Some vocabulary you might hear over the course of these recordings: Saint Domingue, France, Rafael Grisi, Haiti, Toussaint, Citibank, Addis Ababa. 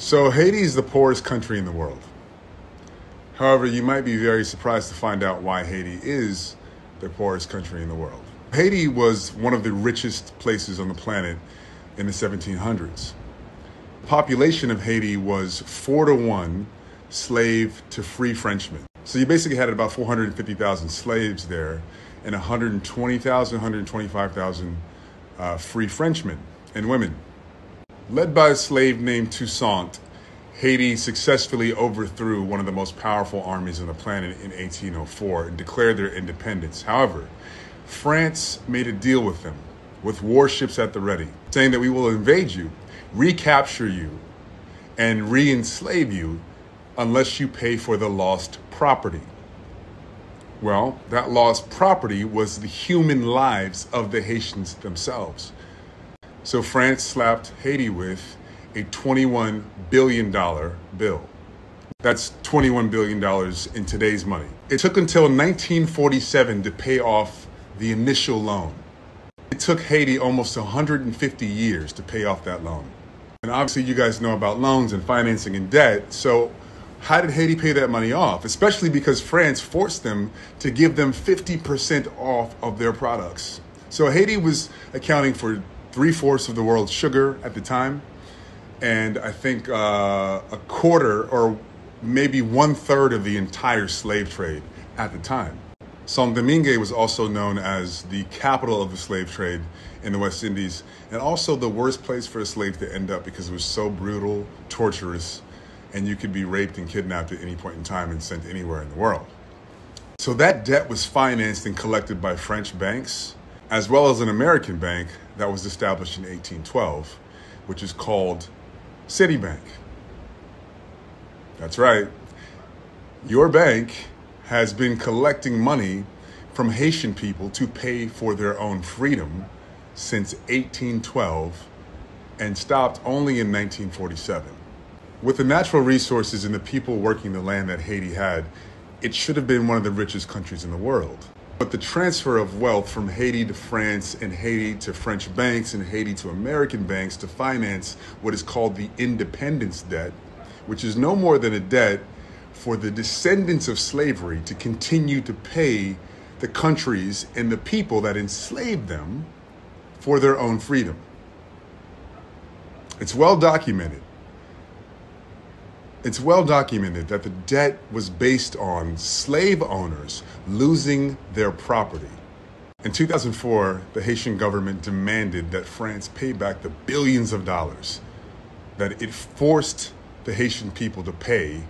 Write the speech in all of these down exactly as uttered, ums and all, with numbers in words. So Haiti is the poorest country in the world. However, you might be very surprised to find out why Haiti is the poorest country in the world. Haiti was one of the richest places on the planet in the seventeen hundreds. The population of Haiti was four to one slave to free Frenchmen. So you basically had about four hundred fifty thousand slaves there and one hundred twenty thousand, one hundred twenty-five thousand uh, free Frenchmen and women. Led by a slave named Toussaint, Haiti successfully overthrew one of the most powerful armies on the planet in eighteen oh four and declared their independence. However, France made a deal with them, with warships at the ready, saying that we will invade you, recapture you, and re-enslave you unless you pay for the lost property. Well, that lost property was the human lives of the Haitians themselves. So France slapped Haiti with a twenty-one billion dollar bill. That's twenty-one billion dollars in today's money. It took until nineteen forty-seven to pay off the initial loan. It took Haiti almost one hundred fifty years to pay off that loan. And obviously you guys know about loans and financing and debt. So how did Haiti pay that money off? Especially because France forced them to give them fifty percent off of their products. So Haiti was accounting for three-fourths of the world's sugar at the time, and I think uh, a quarter or maybe one-third of the entire slave trade at the time. Saint Domingue was also known as the capital of the slave trade in the West Indies, and also the worst place for a slave to end up because it was so brutal, torturous, and you could be raped and kidnapped at any point in time and sent anywhere in the world. So that debt was financed and collected by French banks, as well as an American bank that was established in eighteen twelve, which is called Citibank. That's right. Your bank has been collecting money from Haitian people to pay for their own freedom since eighteen twelve and stopped only in nineteen forty-seven. With the natural resources and the people working the land that Haiti had, it should have been one of the richest countries in the world. But the transfer of wealth from Haiti to France and Haiti to French banks and Haiti to American banks to finance what is called the independence debt, which is no more than a debt for the descendants of slavery to continue to pay the countries and the people that enslaved them for their own freedom. It's well documented. It's well documented that the debt was based on slave owners losing their property. In two thousand four, the Haitian government demanded that France pay back the billions of dollars that it forced the Haitian people to pay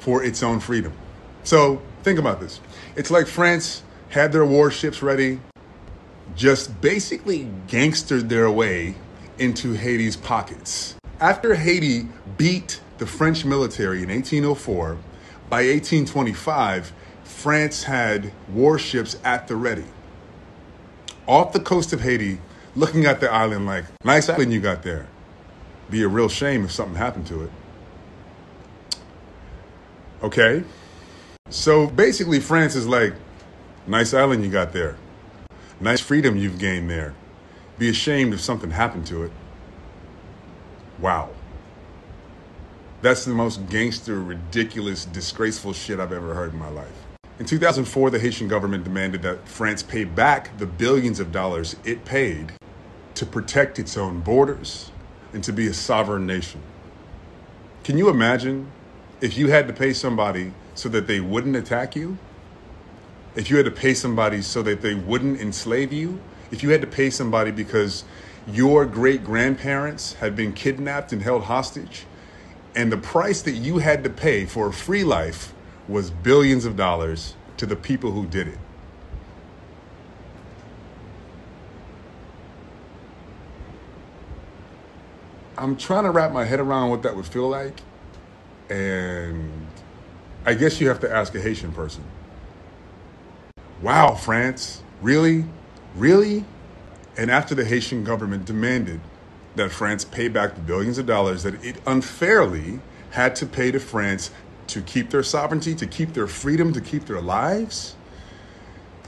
for its own freedom. So think about this. It's like France had their warships ready, just basically gangstered their way into Haiti's pockets. After Haiti beat the French military in eighteen oh four, by eighteen twenty-five, France had warships at the ready. Off the coast of Haiti, looking at the island like, nice island you got there. Be a real shame if something happened to it. Okay. So basically France is like, nice island you got there. Nice freedom you've gained there. Be ashamed if something happened to it. Wow. That's the most gangster, ridiculous, disgraceful shit I've ever heard in my life. In two thousand four, the Haitian government demanded that France pay back the billions of dollars it paid to protect its own borders and to be a sovereign nation. Can you imagine if you had to pay somebody so that they wouldn't attack you? If you had to pay somebody so that they wouldn't enslave you? If you had to pay somebody because your great-grandparents had been kidnapped and held hostage? And the price that you had to pay for a free life was billions of dollars to the people who did it. I'm trying to wrap my head around what that would feel like. And I guess you have to ask a Haitian person. Wow, France, really? Really? And after the Haitian government demanded that France pay back the billions of dollars that it unfairly had to pay to France to keep their sovereignty, to keep their freedom, to keep their lives.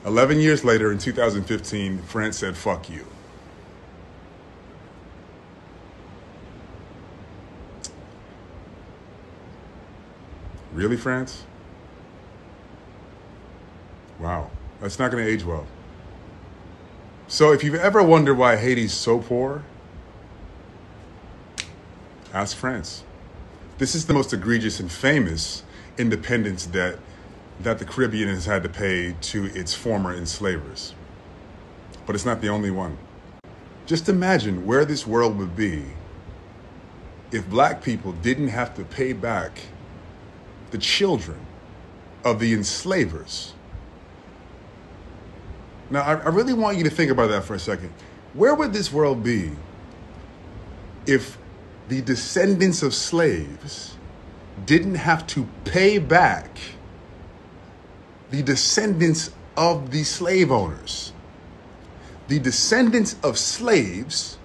eleven years later, in two thousand fifteen, France said, fuck you. Really, France? Wow, that's not going to age well. So if you've ever wondered why Haiti's so poor, ask France. This is the most egregious and famous independence that, that the Caribbean has had to pay to its former enslavers. But it's not the only one. Just imagine where this world would be if black people didn't have to pay back the children of the enslavers. Now, I, I really want you to think about that for a second. Where would this world be if the descendants of slaves didn't have to pay back the descendants of the slave owners? The descendants of slaves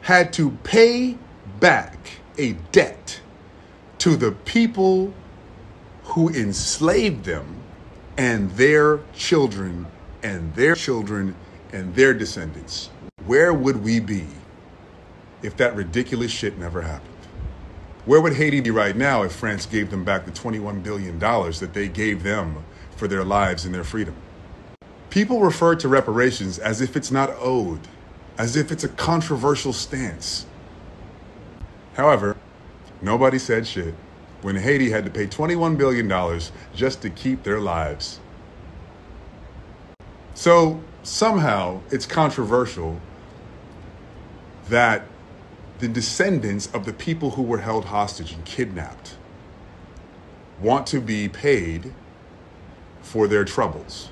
had to pay back a debt to the people who enslaved them and their children and their children and their descendants. Where would we be if that ridiculous shit never happened? Where would Haiti be right now if France gave them back the twenty-one billion dollars that they gave them for their lives and their freedom? People refer to reparations as if it's not owed, as if it's a controversial stance. However, nobody said shit when Haiti had to pay twenty-one billion dollars just to keep their lives. So somehow it's controversial that the descendants of the people who were held hostage and kidnapped want to be paid for their troubles,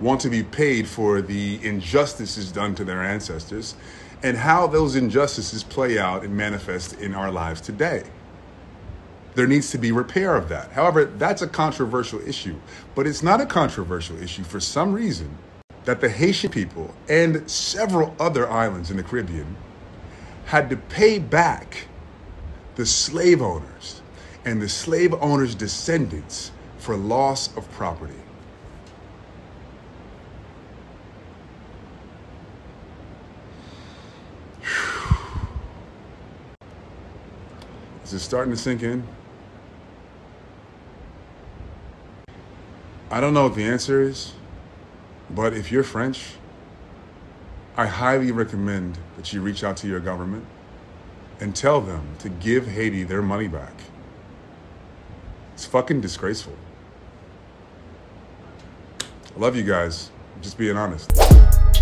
want to be paid for the injustices done to their ancestors, and how those injustices play out and manifest in our lives today. There needs to be repair of that. However, that's a controversial issue, but it's not a controversial issue for some reason that the Haitian people and several other islands in the Caribbean had to pay back the slave owners and the slave owners' descendants for loss of property. Is it starting to sink in? I don't know what the answer is, but if you're French, I highly recommend that you reach out to your government and tell them to give Haiti their money back. It's fucking disgraceful. I love you guys. I'm just being honest.